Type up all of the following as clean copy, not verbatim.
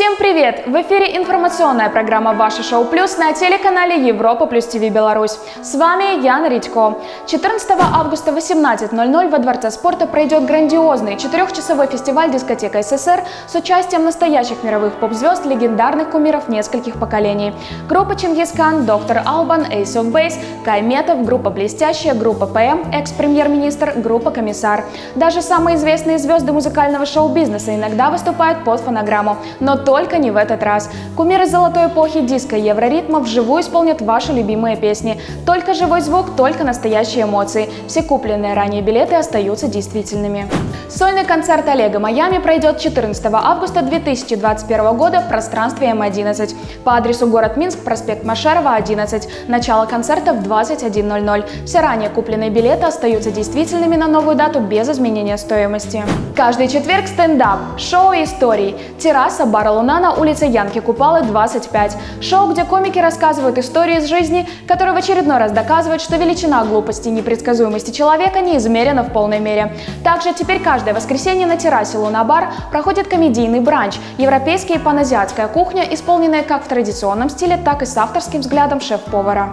Всем привет! В эфире информационная программа «Ваше шоу плюс» на телеканале Европа Плюс ТВ Беларусь. С вами Яна Редько. 14 августа в 18:00 во Дворце спорта пройдет грандиозный 4-часовой фестиваль «Дискотека СССР» с участием настоящих мировых поп-звезд, легендарных кумиров нескольких поколений. Группа «Чингисхан», «Доктор Албан», «Ace of Base», «Кай Метов», группа «Блестящая», группа «ПМ», «Экс-премьер-министр», группа «Комиссар». Даже самые известные звезды музыкального шоу-бизнеса иногда выступают под фонограмму. Но только не в этот раз. Кумиры золотой эпохи диска и евроритма вживую исполнят ваши любимые песни. Только живой звук, только настоящие эмоции. Все купленные ранее билеты остаются действительными. Сольный концерт Олега Майами пройдет 14 августа 2021 года в пространстве М11 по адресу город Минск, проспект Машерова, 11. Начало концерта в 21:00. Все ранее купленные билеты остаются действительными на новую дату без изменения стоимости. Каждый четверг стендап, шоу и истории. Терраса бара «Луна» на улице Янки Купалы, 25. Шоу, где комики рассказывают истории из жизни, которые в очередной раз доказывают, что величина глупости и непредсказуемости человека не измерена в полной мере. Также теперь каждое воскресенье на террасе «Луна Бар» проходит комедийный бранч – европейская и паназиатская кухня, исполненная как в традиционном стиле, так и с авторским взглядом шеф-повара.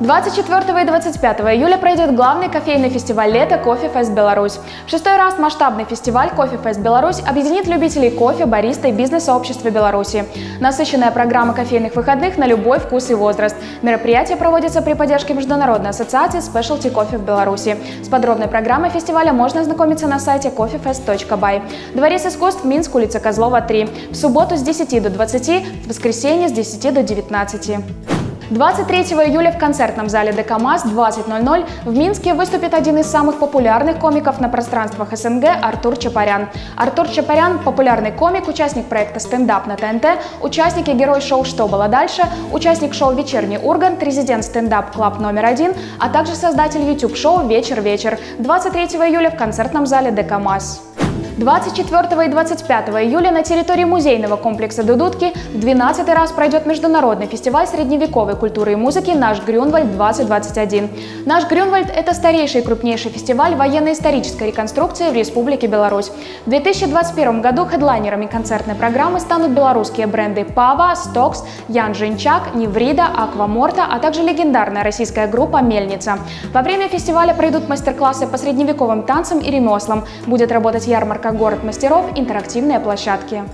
24 и 25 июля пройдет главный кофейный фестиваль лета «Кофе-фест Беларусь». В 6-й раз масштабный фестиваль «Кофе-фест Беларусь» объединит любителей кофе, бариста и бизнес-сообщества Беларуси. Насыщенная программа кофейных выходных на любой вкус и возраст. Мероприятие проводится при поддержке Международной ассоциации «Спешлти кофе» в Беларуси. С подробной программой фестиваля можно ознакомиться на сайте coffeefest.by. Дворец искусств, Минск, улица Козлова, 3. В субботу с 10 до 20, в воскресенье с 10 до 19. 23 июля в концертном зале «Декамаз» 20:00 в Минске выступит один из самых популярных комиков на пространствах СНГ Артур Чапарян. Артур Чапарян – популярный комик, участник проекта «Стендап» на ТНТ, участник и герой шоу «Что было дальше», участник шоу «Вечерний Ургант», резидент стендап-клаб номер 1, а также создатель YouTube-шоу «Вечер-вечер». 23 июля в концертном зале «Декамаз». 24 и 25 июля на территории музейного комплекса «Дудутки» в 12-й раз пройдет международный фестиваль средневековой культуры и музыки «Наш Грюнвальд 2021». «Наш Грюнвальд» — это старейший и крупнейший фестиваль военно-исторической реконструкции в Республике Беларусь. В 2021 году хедлайнерами концертной программы станут белорусские бренды «Пава», «Стокс», «Янжинчак», «Неврида», «Акваморта», а также легендарная российская группа «Мельница». Во время фестиваля пройдут мастер-классы по средневековым танцам и ремеслам. Будет работать ярмарка «Город мастеров», интерактивные площадки.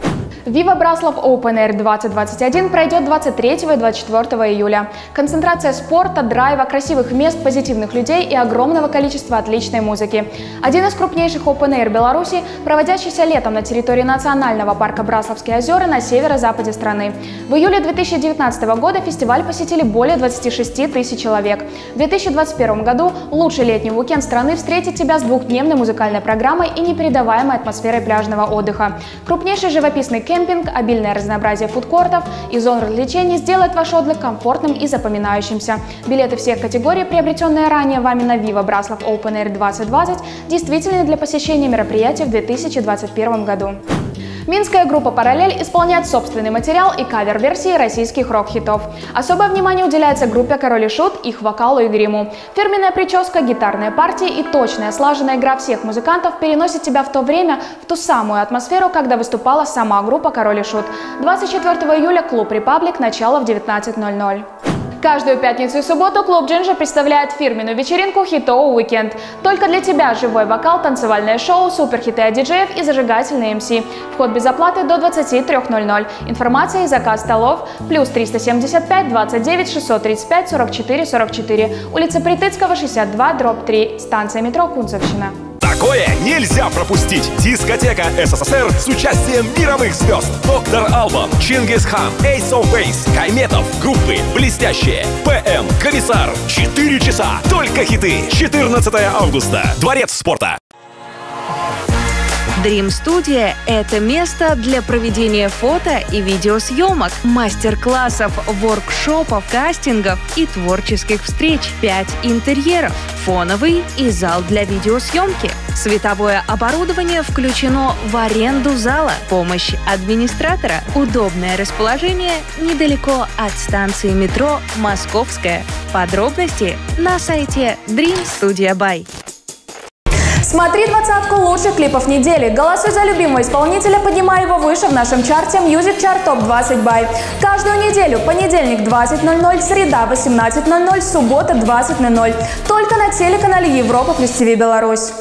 Viva Braslav Open Air 2021 пройдет 23 и 24 июля. Концентрация спорта, драйва, красивых мест, позитивных людей и огромного количества отличной музыки. Один из крупнейших Open Air Беларуси, проводящийся летом на территории национального парка Браславские озера на северо-западе страны. В июле 2019 года фестиваль посетили более 26 000 человек. В 2021 году лучший летний уикенд страны встретит тебя с двухдневной музыкальной программой и непередаваемой атмосферой пляжного отдыха. Крупнейший живописный кемпинг, обильное разнообразие фудкортов и зон развлечений сделает ваш отдых комфортным и запоминающимся. Билеты всех категорий, приобретенные ранее вами на Viva Braslav Open Air 2020, действительны для посещения мероприятия в 2021 году. Минская группа «Параллель» исполняет собственный материал и кавер-версии российских рок-хитов. Особое внимание уделяется группе «Король и Шут», их вокалу и гриму. Фирменная прическа, гитарные партии и точная, слаженная игра всех музыкантов переносит тебя в то время, в ту самую атмосферу, когда выступала сама группа «Король и Шут». 24 июля клуб «Репаблик», начало в 19:00. Каждую пятницу и субботу клуб «Джинджа» представляет фирменную вечеринку «Хитоу Уикенд». Только для тебя живой вокал, танцевальное шоу, суперхиты от диджеев и зажигательные МС. Вход без оплаты до 23:00. Информация и заказ столов плюс 375 29 635 44 44. Улица Притыцкого, 62/3. Станция метро Кунцевщина. Такое нельзя пропустить! Дискотека СССР с участием мировых звезд. Доктор Албан, Чингисхан, Ace of Base, Кай Метов, группы «Блестящие», ПМ, «Комиссар». 4 часа. Только хиты. 14 августа. Дворец спорта. Dream Studio – это место для проведения фото и видеосъемок, мастер-классов, воркшопов, кастингов и творческих встреч. 5 интерьеров, фоновый и зал для видеосъемки. Световое оборудование включено в аренду зала, помощь администратора, удобное расположение недалеко от станции метро «Московская». Подробности на сайте Dream Studio by. Смотри 20-ку лучших клипов недели. Голосуй за любимого исполнителя, поднимай его выше в нашем чарте Music Chart Top 20 by. Каждую неделю: понедельник 20:00, среда 18:00, суббота 20:00. Только на телеканале Европа Плюс ТВ Беларусь.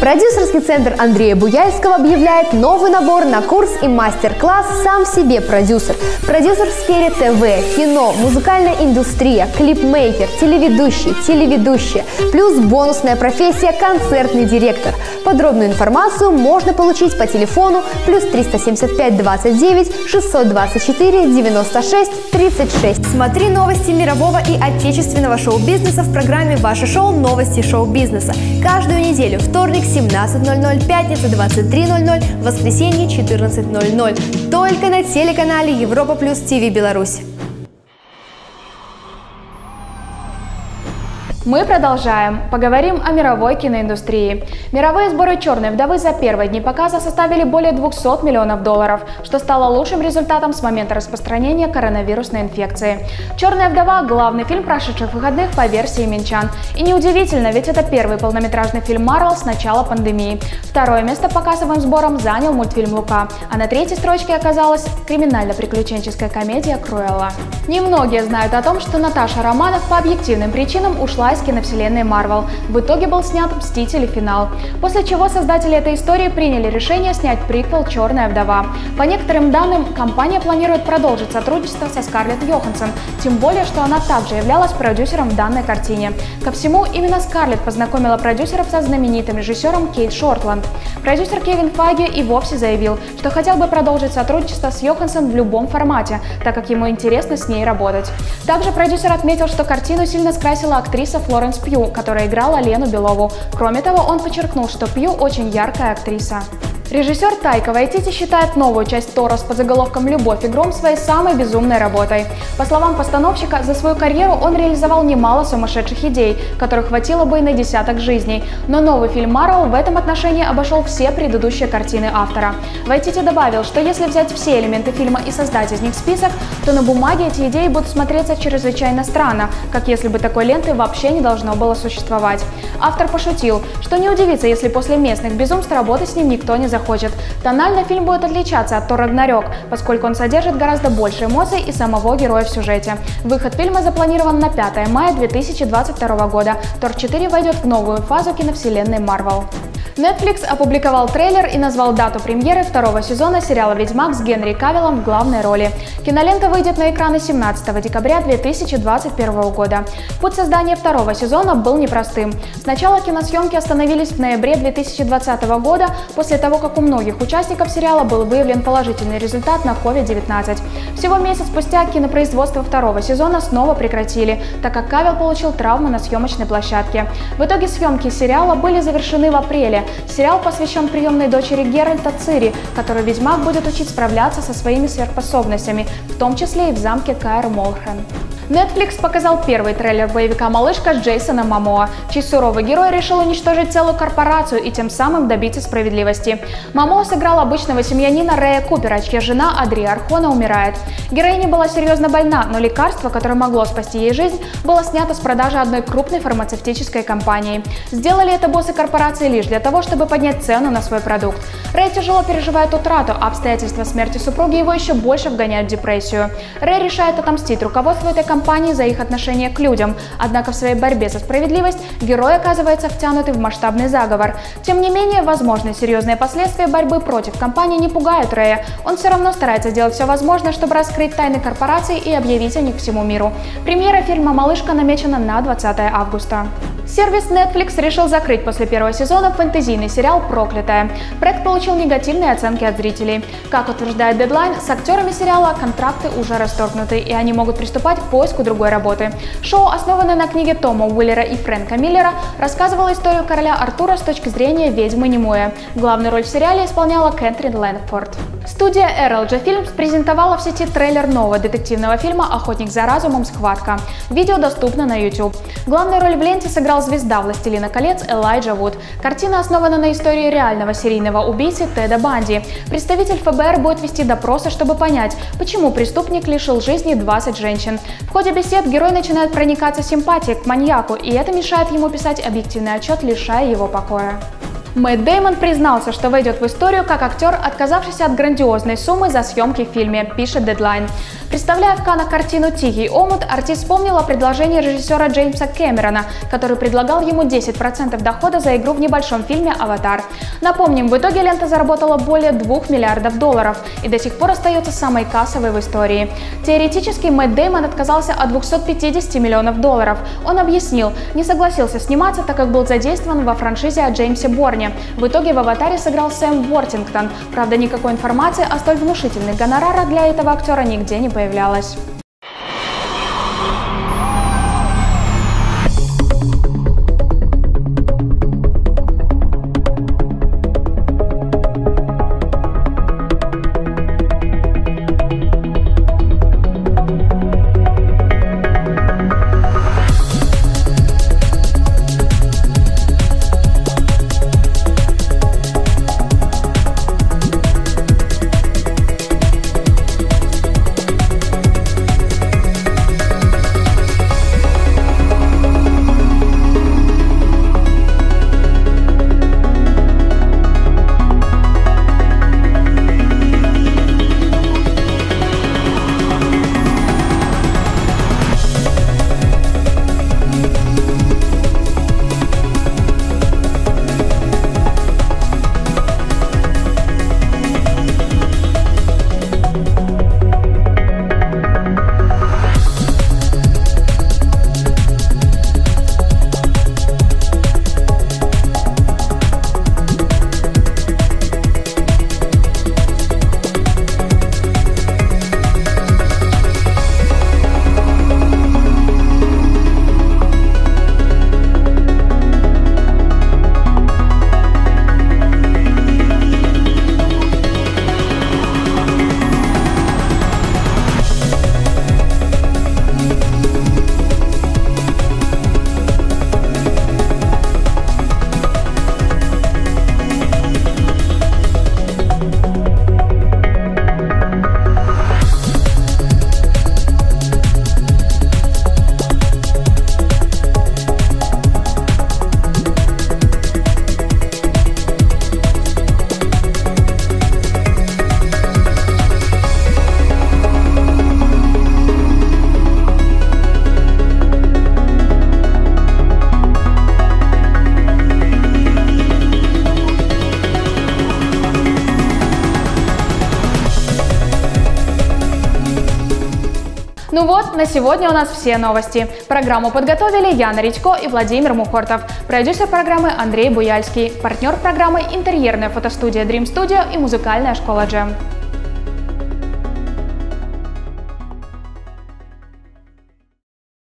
Продюсерский центр Андрея Буяльского объявляет новый набор на курс и мастер-класс «Сам себе продюсер». Продюсер в сфере ТВ, кино, музыкальная индустрия, клипмейкер, телеведущий, телеведущая, плюс бонусная профессия «Концертный директор». Подробную информацию можно получить по телефону +375 29 624 96 36. Смотри новости мирового и отечественного шоу-бизнеса в программе «Ваше шоу. Новости шоу-бизнеса». Каждую неделю: вторник 17:00, пятница 23:00, воскресенье 14:00. Только на телеканале Европа Плюс ТВ Беларусь. Мы продолжаем. Поговорим о мировой киноиндустрии. Мировые сборы «Черной вдовы» за первые дни показа составили более $200 миллионов, что стало лучшим результатом с момента распространения коронавирусной инфекции. «Черная вдова» – главный фильм прошедших выходных по версии минчан. И неудивительно, ведь это первый полнометражный фильм Марвел с начала пандемии. Второе место по кассовым сборам занял мультфильм «Лука», а на третьей строчке оказалась криминально-приключенческая комедия «Круэлла». Немногие знают о том, что Наташа Романов по объективным причинам ушла из киновселенной Марвел. В итоге был снят «Мстители. Финал», после чего создатели этой истории приняли решение снять приквел «Черная вдова». По некоторым данным, компания планирует продолжить сотрудничество со Скарлетт Йоханссон, тем более, что она также являлась продюсером в данной картине. Ко всему, именно Скарлетт познакомила продюсеров со знаменитым режиссером Кейт Шортланд. Продюсер Кевин Файги и вовсе заявил, что хотел бы продолжить сотрудничество с Йоханссон в любом формате, так как ему интересно с ней работать. Также продюсер отметил, что картину сильно скрасила актриса Флоренс Пью, которая играла Лену Белову. Кроме того, он подчеркнул, что Пью очень яркая актриса. Режиссер Тайка Вайтити считает новую часть «Торос» под заголовком «Любовь и гром» своей самой безумной работой. По словам постановщика, за свою карьеру он реализовал немало сумасшедших идей, которых хватило бы и на десяток жизней. Но новый фильм Марвел в этом отношении обошел все предыдущие картины автора. Вайтити добавил, что если взять все элементы фильма и создать из них список, то на бумаге эти идеи будут смотреться чрезвычайно странно, как если бы такой ленты вообще не должно было существовать. Автор пошутил, что не удивится, если после местных безумств работать с ним никто не захочет. Тонально фильм будет отличаться от «Тор Рагнарёк», поскольку он содержит гораздо больше эмоций и самого героя в сюжете. Выход фильма запланирован на 5 мая 2022 года. «Тор 4» войдет в новую фазу киновселенной Марвел. Netflix опубликовал трейлер и назвал дату премьеры второго сезона сериала «Ведьмак» с Генри Кавилом в главной роли. Кинолента выйдет на экраны 17 декабря 2021 года. Путь создания второго сезона был непростым. Сначала киносъемки остановились в ноябре 2020 года, после того, как у многих участников сериала был выявлен положительный результат на COVID-19. Всего месяц спустя кинопроизводство второго сезона снова прекратили, так как Кавил получил травму на съемочной площадке. В итоге съемки сериала были завершены в апреле. Сериал посвящен приемной дочери Геральта Цири, которую ведьмак будет учить справляться со своими сверхспособностями, в том числе и в замке Каэр Молхен. Netflix показал первый трейлер боевика «Малышка» с Джейсоном Момоа, чей суровый герой решил уничтожить целую корпорацию и тем самым добиться справедливости. Момоа сыграл обычного семьянина Рэя Купера, чья жена Адри Архона умирает. Героиня была серьезно больна, но лекарство, которое могло спасти ей жизнь, было снято с продажи одной крупной фармацевтической компании. Сделали это боссы корпорации лишь для того, чтобы поднять цену на свой продукт. Рэй тяжело переживает утрату, а обстоятельства смерти супруги его еще больше вгоняют в депрессию. Рэй решает отомстить руководству этой компании за их отношение к людям, однако в своей борьбе за справедливость герой оказывается втянутый в масштабный заговор. Тем не менее, возможные серьезные последствия борьбы против компании не пугают Рэя. Он все равно старается сделать все возможное, чтобы раскрыть тайны корпорации и объявить о них всему миру. Премьера фильма «Малышка» намечена на 20 августа. Сервис Netflix решил закрыть после первого сезона фэнтезийный сериал «Проклятая». Проект получил негативные оценки от зрителей. Как утверждает Deadline, с актерами сериала контракты уже расторгнуты, и они могут приступать к поиску другой работы. Шоу, основанное на книге Тома Уиллера и Фрэнка Миллера, рассказывало историю короля Артура с точки зрения ведьмы Немуэ. Главную роль в сериале исполняла Кэтрин Лэнгфорд. Студия RLG Films презентовала в сети трейлер нового детективного фильма «Охотник за разумом. Схватка». Видео доступно на YouTube. Главную роль в ленте сыграл звезда «Властелина колец» Элайджа Вуд. Картина основана на истории реального серийного убийцы Теда Банди. Представитель ФБР будет вести допросы, чтобы понять, почему преступник лишил жизни 20 женщин. В ходе бесед герой начинает проникаться симпатией к маньяку, и это мешает ему писать объективный отчет, лишая его покоя. Мэтт Дэймон признался, что войдет в историю как актер, отказавшийся от грандиозной суммы за съемки в фильме, пишет Deadline. Представляя в Каннах картину «Тихий омут», артист вспомнил о предложении режиссера Джеймса Кэмерона, который предлагал ему 10% дохода за игру в небольшом фильме «Аватар». Напомним, в итоге лента заработала более 2 миллиардов долларов и до сих пор остается самой кассовой в истории. Теоретически Мэтт Дэймон отказался от 250 миллионов долларов. Он объяснил, не согласился сниматься, так как был задействован во франшизе о Джеймсе Борне. В итоге в «Аватаре» сыграл Сэм Уортингтон. Правда, никакой информации о столь внушительных гонорарах для этого актера нигде не появлялось. Ну вот, на сегодня у нас все новости. Программу подготовили Яна Редько и Владимир Мухортов, продюсер программы Андрей Буяльский, партнер программы интерьерная фотостудия Dream Studio и музыкальная школа Джем.